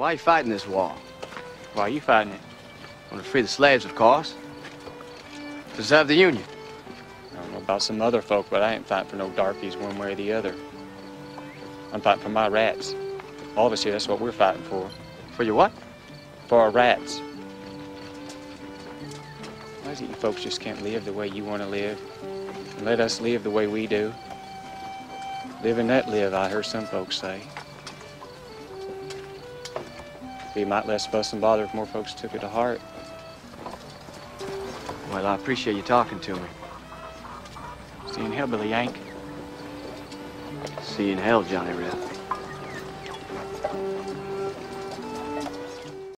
Why are you fighting this war? Why are you fighting it? I want to free the slaves, of course. Preserve the Union. I don't know about some other folk, but I ain't fighting for no darkies one way or the other. I'm fighting for my rats. All of us here, that's what we're fighting for. For your what? For our rats. Why is it you folks just can't live the way you want to live? And let us live the way we do. Live and let live, I heard some folks say. Be might less fuss and bother if more folks took it to heart. Well, I appreciate you talking to me. See you in hell, Billy Yank. See you in hell, Johnny Reb.